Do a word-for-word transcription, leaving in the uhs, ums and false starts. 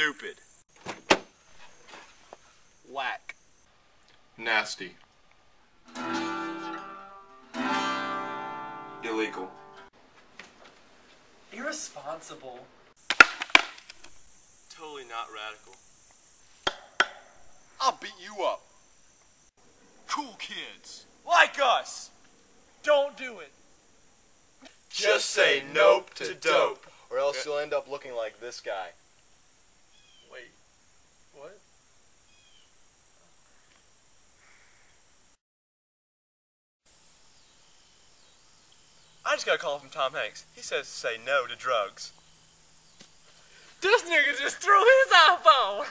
Stupid. Whack. Nasty. Illegal. Irresponsible. Totally not radical. I'll beat you up. Cool kids. Like us. Don't do it. Just say nope to dope. Or else you'll end up looking like this guy. Wait. What? I just got a call from Tom Hanks. He says say no to drugs. This nigga just threw his iPhone!